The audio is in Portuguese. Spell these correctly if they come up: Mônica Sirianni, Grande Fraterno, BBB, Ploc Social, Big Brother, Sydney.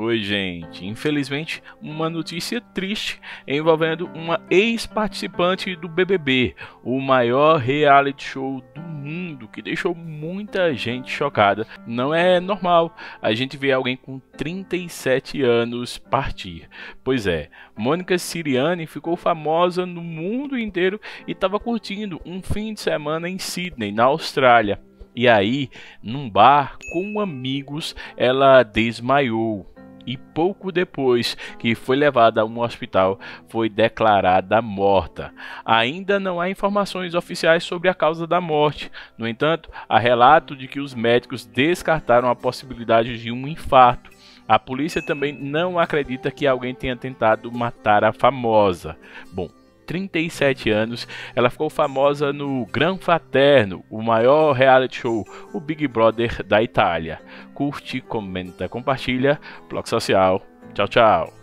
Oi, gente. Infelizmente, uma notícia triste envolvendo uma ex-participante do BBB, o maior reality show do mundo, que deixou muita gente chocada. Não é normal a gente ver alguém com 37 anos partir. Pois é, Mônica Sirianni ficou famosa no mundo inteiro e estava curtindo um fim de semana em Sydney, na Austrália. E aí, num bar com amigos, ela desmaiou e pouco depois que foi levada a um hospital, foi declarada morta. Ainda não há informações oficiais sobre a causa da morte. No entanto, há relato de que os médicos descartaram a possibilidade de um infarto. A polícia também não acredita que alguém tenha tentado matar a famosa. Bom, 37 anos, ela ficou famosa no Grande Fratello, o maior reality show, o Big Brother da Itália. Curte, comenta, compartilha. Blog Social. Tchau, tchau.